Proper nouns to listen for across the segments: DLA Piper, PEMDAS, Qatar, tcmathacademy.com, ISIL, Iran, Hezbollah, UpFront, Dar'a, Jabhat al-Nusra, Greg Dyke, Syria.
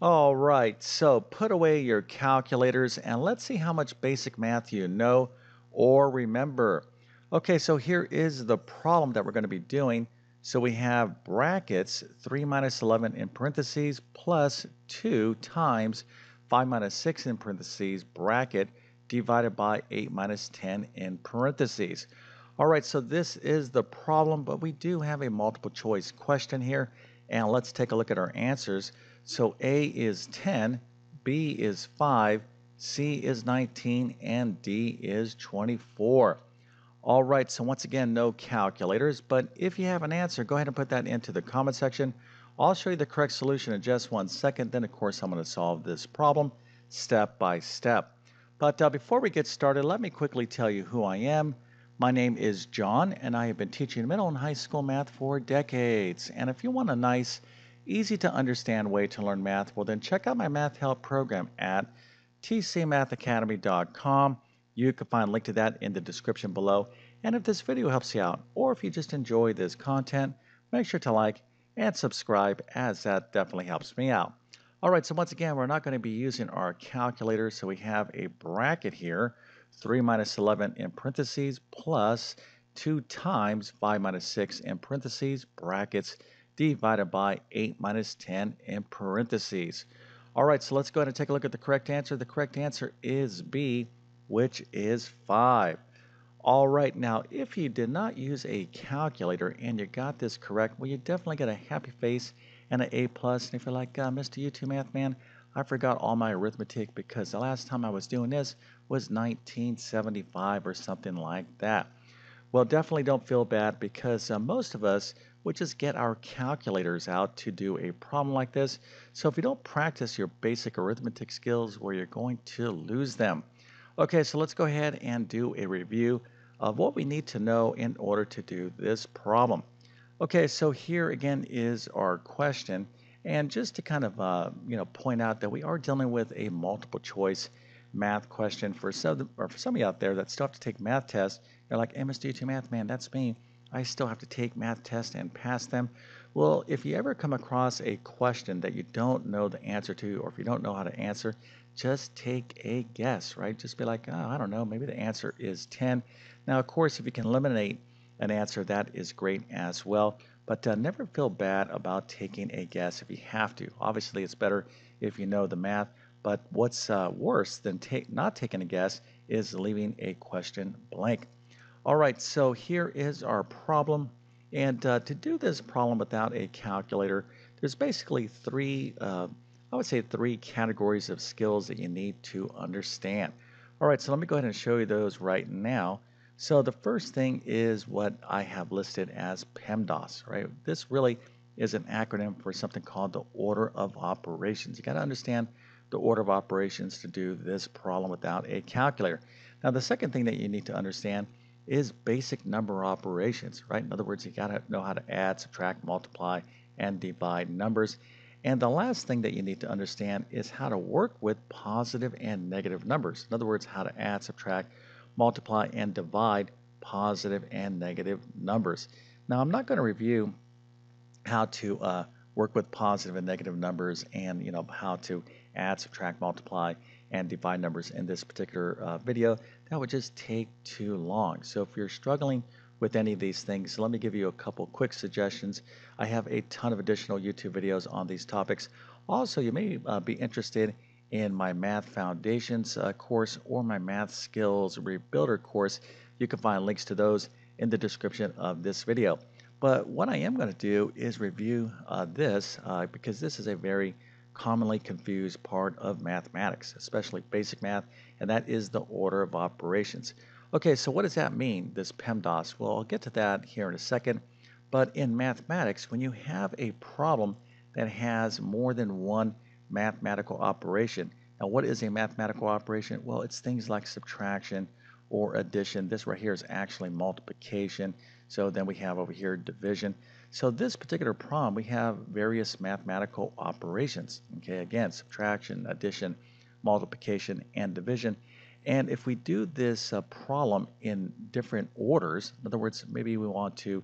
All right, so put away your calculators and let's see how much basic math you know or remember. Okay, so here is the problem that we're going to be doing. So we have brackets 3 minus 11 in parentheses plus 2 times 5 minus 6 in parentheses bracket divided by 8 minus 10 in parentheses. All right, so this is the problem, but we do have a multiple choice question here. And let's take a look at our answers. So A is 10, B is 5, C is 19, and D is 24. All right, so once again, no calculators, but if you have an answer, go ahead and put that into the comment section. I'll show you the correct solution in just 1 second. Then, of course, I'm going to solve this problem step by step. But before we get started, let me quickly tell you who I am. My name is John, and I have been teaching middle and high school math for decades. And if you want a nice, easy-to-understand way to learn math, well, then check out my math help program at tcmathacademy.com. You can find a link to that in the description below. And if this video helps you out, or if you just enjoy this content, make sure to like and subscribe, as that definitely helps me out. All right, so once again, we're not going to be using our calculator, so we have a bracket here, 3 minus 11 in parentheses plus 2 times 5 minus 6 in parentheses brackets divided by 8 minus 10 in parentheses. All right, so let's go ahead and take a look at the correct answer. The correct answer is B, which is 5. All right, now if you did not use a calculator and you got this correct, well, you definitely get a happy face and an A+. And if you're like, Mr. YouTube Math Man, I forgot all my arithmetic because the last time I was doing this was 1975 or something like that. Well, definitely don't feel bad because most of us would just get our calculators out to do a problem like this. So if you don't practice your basic arithmetic skills, well, you're going to lose them. Okay, so let's go ahead and do a review of what we need to know in order to do this problem. Okay, so here again is our question. And just to kind of point out that we are dealing with a multiple choice math question for somebody out there that still have to take math tests. They're like, hey, Mr. YouTube Math Man, that's me. I still have to take math tests and pass them. Well, if you ever come across a question that you don't know the answer to, or if you don't know how to answer, just take a guess, right? Just be like, oh, I don't know, maybe the answer is 10. Now, of course, if you can eliminate an answer, that is great as well. But never feel bad about taking a guess if you have to. Obviously, it's better if you know the math. But what's worse than not taking a guess is leaving a question blank. All right, so here is our problem. And to do this problem without a calculator, there's basically three categories of skills that you need to understand. All right, so let me go ahead and show you those right now. So the first thing is what I have listed as PEMDAS, right? This really is an acronym for something called the order of operations. You got to understand the order of operations to do this problem without a calculator. Now, the second thing that you need to understand is basic number operations, right? In other words, you got to know how to add, subtract, multiply, and divide numbers. And the last thing that you need to understand is how to work with positive and negative numbers. In other words, how to add, subtract, multiply, and divide positive and negative numbers. Now, I'm not going to review how to work with positive and negative numbers and how to add, subtract, multiply, and divide numbers in this particular video. That would just take too long. So if you're struggling with any of these things, let me give you a couple quick suggestions. I have a ton of additional YouTube videos on these topics. Also, you may be interested in my Math Foundations course or my Math Skills Rebuilder course. You can find links to those in the description of this video. But what I am going to do is review this because this is a very commonly confused part of mathematics, especially basic math, and that is the order of operations. Okay, so what does that mean, this PEMDAS? Well, I'll get to that here in a second. But in mathematics, when you have a problem that has more than one mathematical operation, now what is a mathematical operation? Well, it's things like subtraction or addition. This right here is actually multiplication. So then we have over here division. So this particular problem, we have various mathematical operations. Okay, again, subtraction, addition, multiplication, and division. And if we do this problem in different orders, in other words, maybe we want to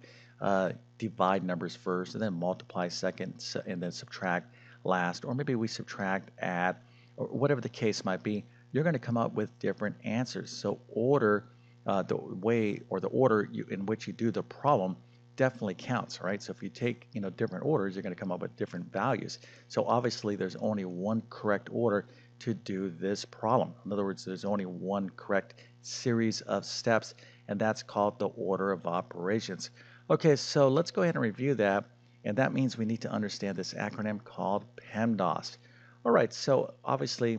divide numbers first and then multiply second and then subtract last, or maybe we subtract, add, or whatever the case might be, you're going to come up with different answers. So order, the way or the order in which you do the problem definitely counts, right? So if you take, you know, different orders, you're going to come up with different values. So obviously there's only one correct order to do this problem. In other words, there's only one correct series of steps, and that's called the order of operations. Okay, so let's go ahead and review that, and that means we need to understand this acronym called PEMDAS. All right, so obviously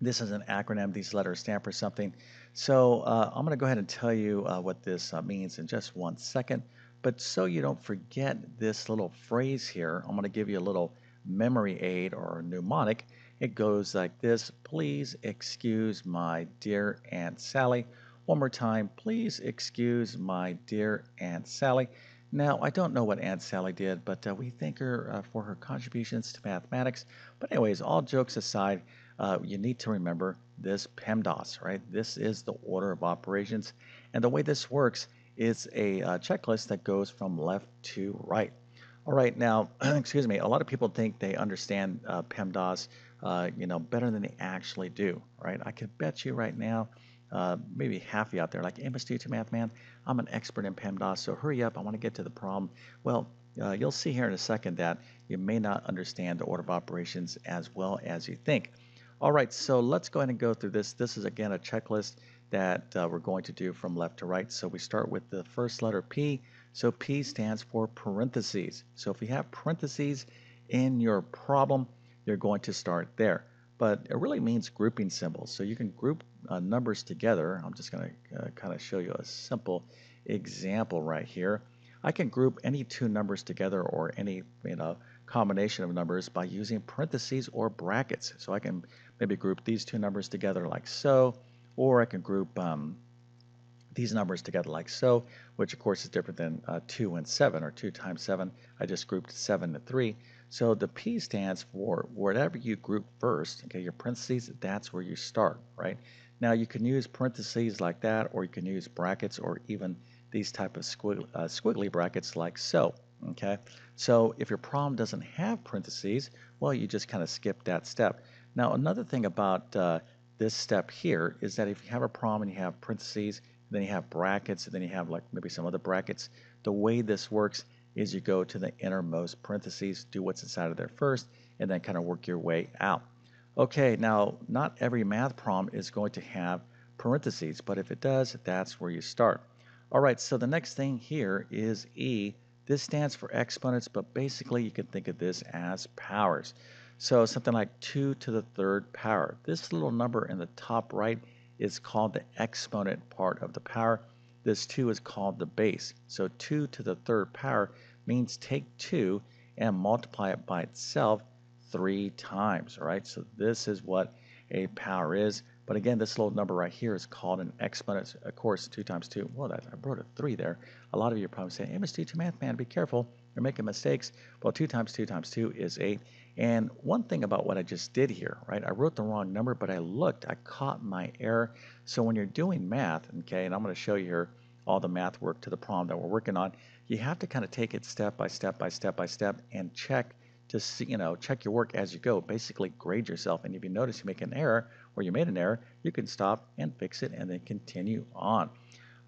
this is an acronym. These letters stand for something. So I'm going to go ahead and tell you what this means in just one second. But so you don't forget this little phrase here, I'm going to give you a little memory aid or mnemonic. It goes like this: please excuse my dear Aunt Sally. One more time, please excuse my dear Aunt Sally. Now, I don't know what Aunt Sally did, but we thank her for her contributions to mathematics. But anyways, all jokes aside, you need to remember this PEMDAS, right? This is the order of operations. And the way this works is a checklist that goes from left to right. All right, now, excuse me, a lot of people think they understand PEMDAS, you know, better than they actually do, right? I could bet you right now, maybe half of you out there, like, hey, Mr. T2 Math Man, I'm an expert in PEMDAS, so hurry up, I want to get to the problem. Well, you'll see here in a second that you may not understand the order of operations as well as you think. All right, so let's go ahead and go through this. This is, again, a checklist that we're going to do from left to right. So we start with the first letter, P. So P stands for parentheses. So if you have parentheses in your problem, you're going to start there. But it really means grouping symbols. So you can group numbers together. I'm just going to kind of show you a simple example right here. I can group any two numbers together, or any, you know, combination of numbers, by using parentheses or brackets. So I can maybe group these two numbers together like so, or I can group these numbers together like so, which of course is different than 2 and 7, or 2 times 7. I just grouped 7 to 3. So the P stands for whatever you group first, okay, your parentheses, that's where you start, right? Now you can use parentheses like that, or you can use brackets, or even these type of squiggly brackets like so, okay? So if your problem doesn't have parentheses, well, you just kind of skip that step. Now another thing about this step here is that if you have a problem and you have parentheses, then you have brackets, and then you have like maybe some other brackets, the way this works is you go to the innermost parentheses, do what's inside of there first, and then kind of work your way out. Okay, now not every math problem is going to have parentheses, but if it does, that's where you start. All right, so the next thing here is E. This stands for exponents, but basically you can think of this as powers. So something like 2 to the 3rd power. This little number in the top right is called the exponent part of the power. This 2 is called the base. So 2 to the 3rd power means take 2 and multiply it by itself 3 times, all right? So this is what a power is. But again, this little number right here is called an exponent. Of course, 2 times 2, well, I wrote a 3 there. A lot of you are probably saying, hey, Mr. T2 Math Man, be careful, you're making mistakes. Well, 2 times 2 times 2 is 8. And one thing about what I just did here, right, I wrote the wrong number, but I looked, I caught my error. So when you're doing math, okay, and I'm going to show you here all the math work to the problem that we're working on, you have to kind of take it step by step by step by step and check to see, you know, check your work as you go. Basically grade yourself, and if you notice you make an error, or you made an error, you can stop and fix it and then continue on.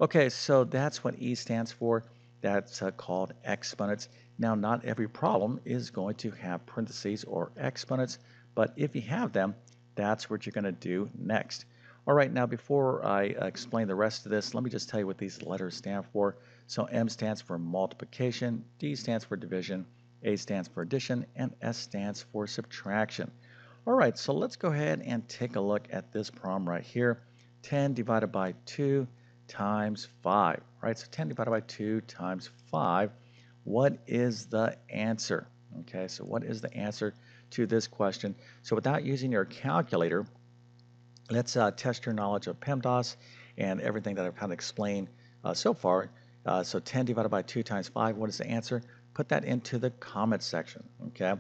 Okay, so that's what E stands for. That's called exponents. Now, not every problem is going to have parentheses or exponents, but if you have them, that's what you're going to do next. All right, now before I explain the rest of this, let me just tell you what these letters stand for. So M stands for multiplication, D stands for division, A stands for addition, and S stands for subtraction. All right, so let's go ahead and take a look at this problem right here. 10 divided by 2 times 5, right? So 10 divided by 2 times 5. What is the answer? Okay, so what is the answer to this question? So without using your calculator, let's test your knowledge of PEMDAS and everything that I've kind of explained so far. So 10 divided by 2 times 5, what is the answer? Put that into the comment section, okay?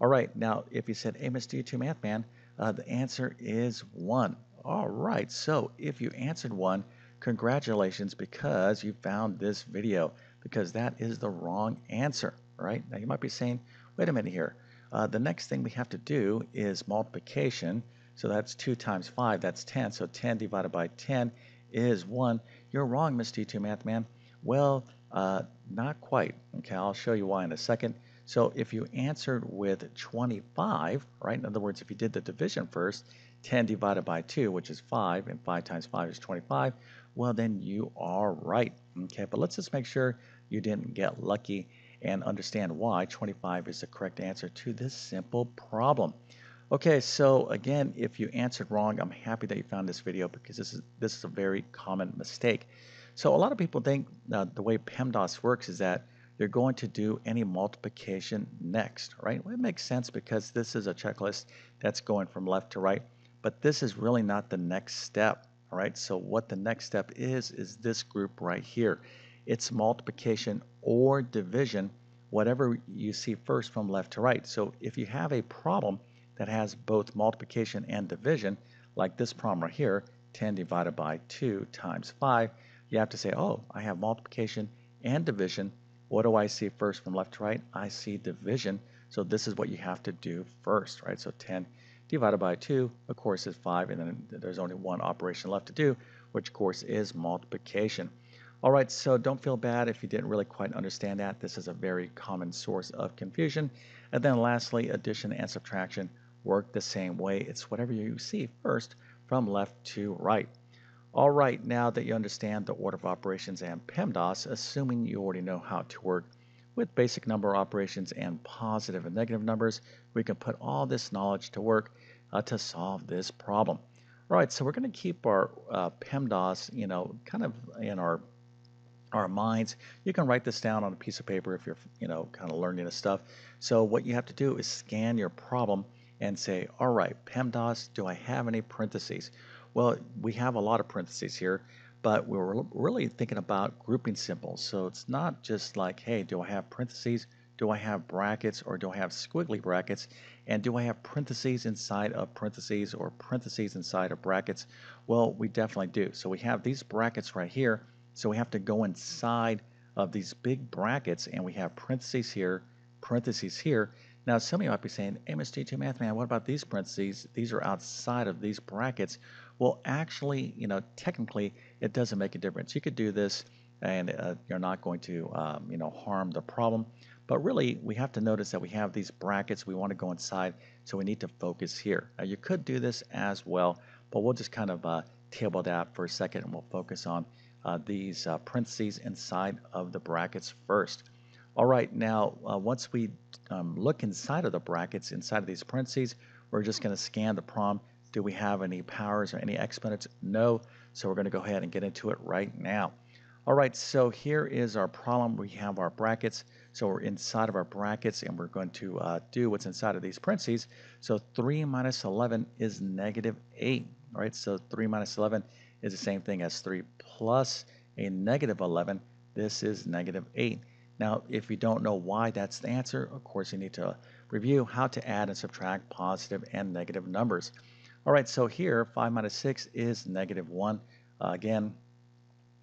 All right, now if you said, hey, Mr. T2 Math Man, the answer is 1. All right, so if you answered 1, congratulations, because you found this video, because that is the wrong answer, right? Now you might be saying, wait a minute here, The next thing we have to do is multiplication. So that's 2 times 5, that's 10. So 10 divided by 10 is 1. You're wrong, Miss T2 Math Man. Well, not quite. Okay, I'll show you why in a second. So if you answered with 25, right? In other words, if you did the division first, 10 divided by 2, which is 5, and 5 times 5 is 25, well, then you are right. Okay, but let's just make sure you didn't get lucky and understand why 25 is the correct answer to this simple problem. Okay, so again, if you answered wrong, I'm happy that you found this video because this is a very common mistake. So a lot of people think the way PEMDAS works is that they're going to do any multiplication next, right? Well, it makes sense because this is a checklist that's going from left to right, but this is really not the next step, all right? So what the next step is this group right here. It's multiplication or division, whatever you see first from left to right. So if you have a problem that has both multiplication and division, like this problem right here, 10 divided by 2 times 5, you have to say, oh, I have multiplication and division. What do I see first from left to right? I see division. So this is what you have to do first, right? So 10 divided by 2, of course, is 5. And then there's only one operation left to do, which, of course, is multiplication. All right, so don't feel bad if you didn't really quite understand that. This is a very common source of confusion. And then lastly, addition and subtraction work the same way. It's whatever you see first from left to right. All right, now that you understand the order of operations and PEMDAS, assuming you already know how to work with basic number operations and positive and negative numbers, we can put all this knowledge to work to solve this problem. All right, so we're going to keep our PEMDAS, you know, kind of in our minds. You can write this down on a piece of paper if you're, you know, kind of learning this stuff. So what you have to do is scan your problem and say, all right, PEMDAS, do I have any parentheses? Well, we have a lot of parentheses here, but we're really thinking about grouping symbols. So it's not just like, hey, do I have parentheses? Do I have brackets or do I have squiggly brackets? And do I have parentheses inside of parentheses or parentheses inside of brackets? Well, we definitely do. So we have these brackets right here. So we have to go inside of these big brackets and we have parentheses here, parentheses here. Now, some of you might be saying, hey, Mr. T2 Math Man, what about these parentheses? These are outside of these brackets. Well, actually, you know, technically, it doesn't make a difference. You could do this, and you're not going to, you know, harm the problem. But really, we have to notice that we have these brackets. We want to go inside, so we need to focus here. Now, you could do this as well, but we'll just kind of table that for a second, and we'll focus on these parentheses inside of the brackets first. All right, now, once we look inside of the brackets, inside of these parentheses, we're just going to scan the problem. Do we have any powers or any exponents? No, so we're going to go ahead and get into it right now. All right, so here is our problem. We have our brackets, so we're inside of our brackets, and we're going to do what's inside of these parentheses. So 3 minus 11 is negative 8, all right? So 3 minus 11 is the same thing as 3 plus a negative 11. This is negative 8. Now, if you don't know why that's the answer, of course, you need to review how to add and subtract positive and negative numbers. All right, so here, 5 minus 6 is negative 1. Again,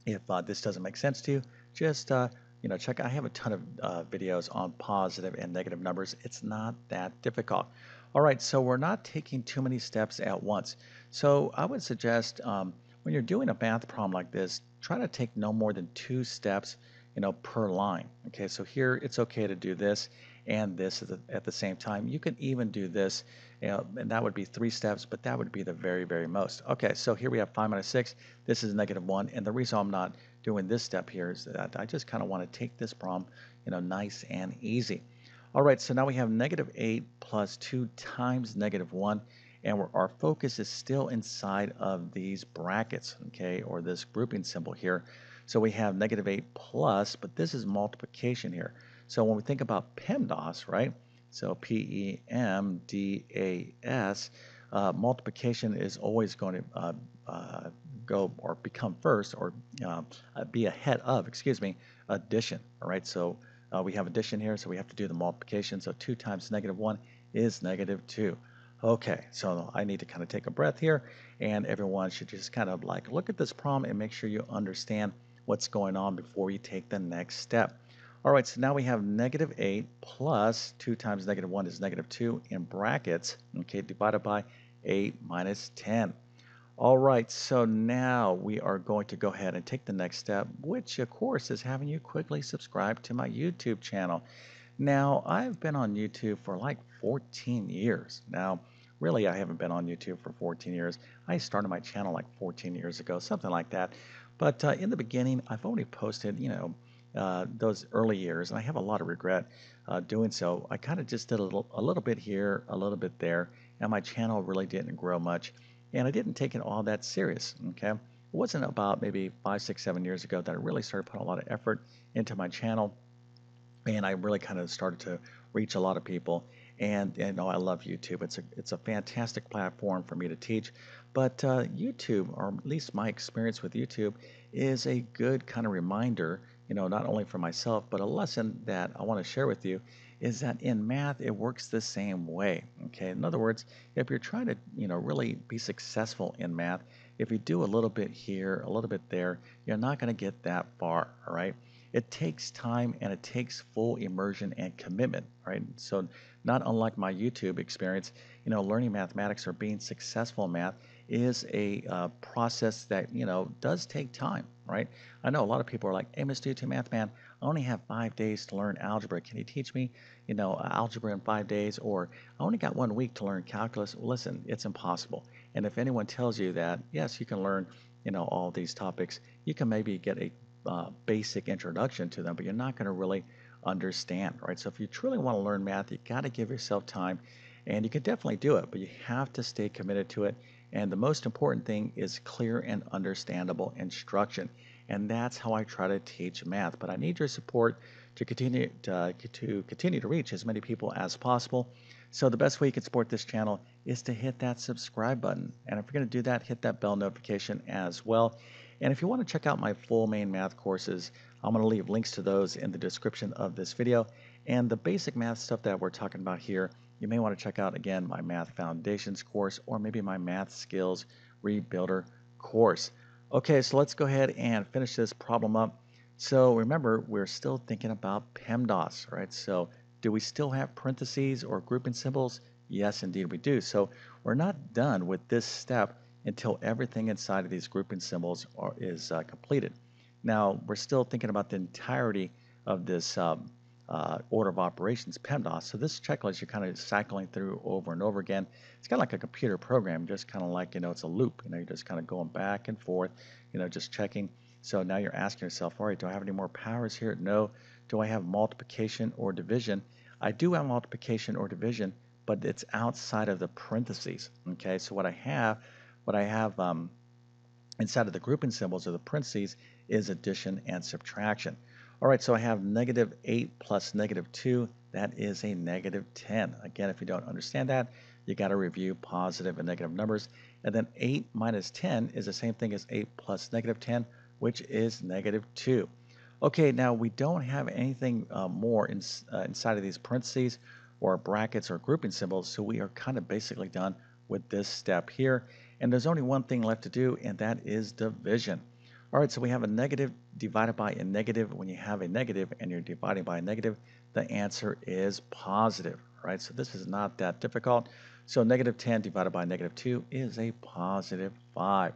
if this doesn't make sense to you, just, you know, check. I have a ton of videos on positive and negative numbers. It's not that difficult. All right, so we're not taking too many steps at once. So I would suggest when you're doing a math problem like this, try to take no more than 2 steps, you know, per line. Okay, so here it's okay to do this and this at the same time. You can even do this, you know, and that would be 3 steps, but that would be the very, very most. Okay, so here we have 5 minus 6. This is negative 1, and the reason I'm not doing this step here is that I just kind of want to take this problem, you know, nice and easy. All right, so now we have negative 8 plus 2 times negative 1, and our focus is still inside of these brackets, okay, or this grouping symbol here. So we have negative 8 plus, but this is multiplication here. So when we think about PEMDAS, right? So P-E-M-D-A-S, multiplication is always going to go or become first or be ahead of, excuse me, addition, all right? So we have addition here, so we have to do the multiplication. So 2 times negative 1 is negative 2. Okay, so I need to kind of take a breath here, and everyone should just kind of like look at this problem and make sure you understand what's going on before you take the next step. All right, so now we have negative 8 plus 2 times negative 1 is negative 2 in brackets, okay, divided by 8 minus 10. All right, so now we are going to go ahead and take the next step, which of course is having you quickly subscribe to my YouTube channel. Now, I've been on YouTube for like 14 years. Now, really, I haven't been on YouTube for 14 years. I started my channel like 14 years ago, something like that. But in the beginning, I've only posted, you know, those early years, and I have a lot of regret doing so. I kind of just did a little bit here, a little bit there, and my channel really didn't grow much. And I didn't take it all that serious, okay? It wasn't about maybe 5, 6, 7 years ago that I really started putting a lot of effort into my channel, and I really kind of started to reach a lot of people. And you know, I love YouTube. It's a fantastic platform for me to teach. But YouTube, or at least my experience with YouTube, is a good kind of reminder, you know, not only for myself, but a lesson that I want to share with you is that in math, it works the same way, okay? In other words, if you're trying to, you know, really be successful in math, if you do a little bit here, a little bit there, you're not going to get that far, all right? It takes time and it takes full immersion and commitment, right? So not unlike my YouTube experience, you know, learning mathematics or being successful in math is a process that, you know, does take time, right? I know a lot of people are like, hey, Mr. YouTube Math Man, I only have 5 days to learn algebra. Can you teach me, you know, algebra in 5 days? Or I only got 1 week to learn calculus. Well, listen, it's impossible. And if anyone tells you that, yes, you can learn, you know, all these topics, you can maybe get a basic introduction to them, but you're not going to really understand, right? So if you truly want to learn math, you got to give yourself time, and you can definitely do it, but you have to stay committed to it. And the most important thing is clear and understandable instruction. And that's how I try to teach math. But I need your support to continue to reach as many people as possible. So the best way you can support this channel is to hit that subscribe button. And if you're going to do that, hit that bell notification as well. And if you want to check out my full main math courses, I'm going to leave links to those in the description of this video. And the basic math stuff that we're talking about here, you may want to check out, again, my Math Foundations course, or maybe my Math Skills Rebuilder course. Okay, so let's go ahead and finish this problem up. So remember, we're still thinking about PEMDAS, right? So do we still have parentheses or grouping symbols? Yes, indeed we do. So we're not done with this step until everything inside of these grouping symbols is completed. Now, we're still thinking about the entirety of this order of operations, PEMDAS. So this checklist you're kind of cycling through over and over again. It's kind of like a computer program, just kind of like, you know, it's a loop. You know, you're just kind of going back and forth, you know, just checking. So now you're asking yourself, all right, do I have any more powers here? No. Do I have multiplication or division? I do have multiplication or division, but it's outside of the parentheses. Okay, so what I have inside of the grouping symbols or the parentheses is addition and subtraction. All right, so I have negative 8 plus negative 2. That is a negative 10. Again, if you don't understand that, you got to review positive and negative numbers. And then 8 minus 10 is the same thing as 8 plus negative 10, which is negative 2. Okay, now we don't have anything more inside of these parentheses or brackets or grouping symbols, so we are kind of basically done with this step here. And there's only one thing left to do, and that is division. All right, so we have a negative divided by a negative. When you have a negative and you're dividing by a negative, the answer is positive, right? So this is not that difficult. So negative 10 divided by negative 2 is a positive 5.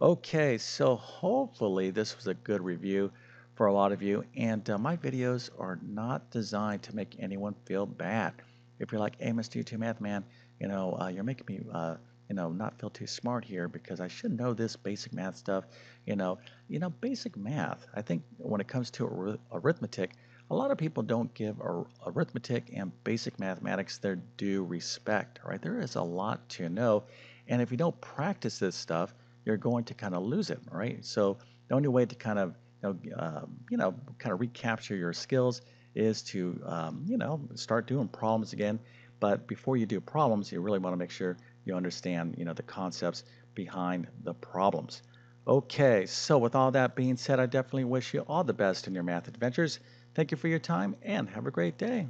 Okay, so hopefully this was a good review for a lot of you. And my videos are not designed to make anyone feel bad. If you're like, hey, Mr. YouTube Math Man, you know, you're making me you know, not feel too smart here because I should know this basic math stuff. You know, basic math. I think when it comes to arithmetic, a lot of people don't give arithmetic and basic mathematics their due respect, right? There is a lot to know, and if you don't practice this stuff, you're going to kind of lose it, right? So the only way to kind of, you know, kind of recapture your skills is to, you know, start doing problems again. But before you do problems, you really want to make sure you understand, you know, the concepts behind the problems. Okay, so with all that being said, I definitely wish you all the best in your math adventures. Thank you for your time and have a great day.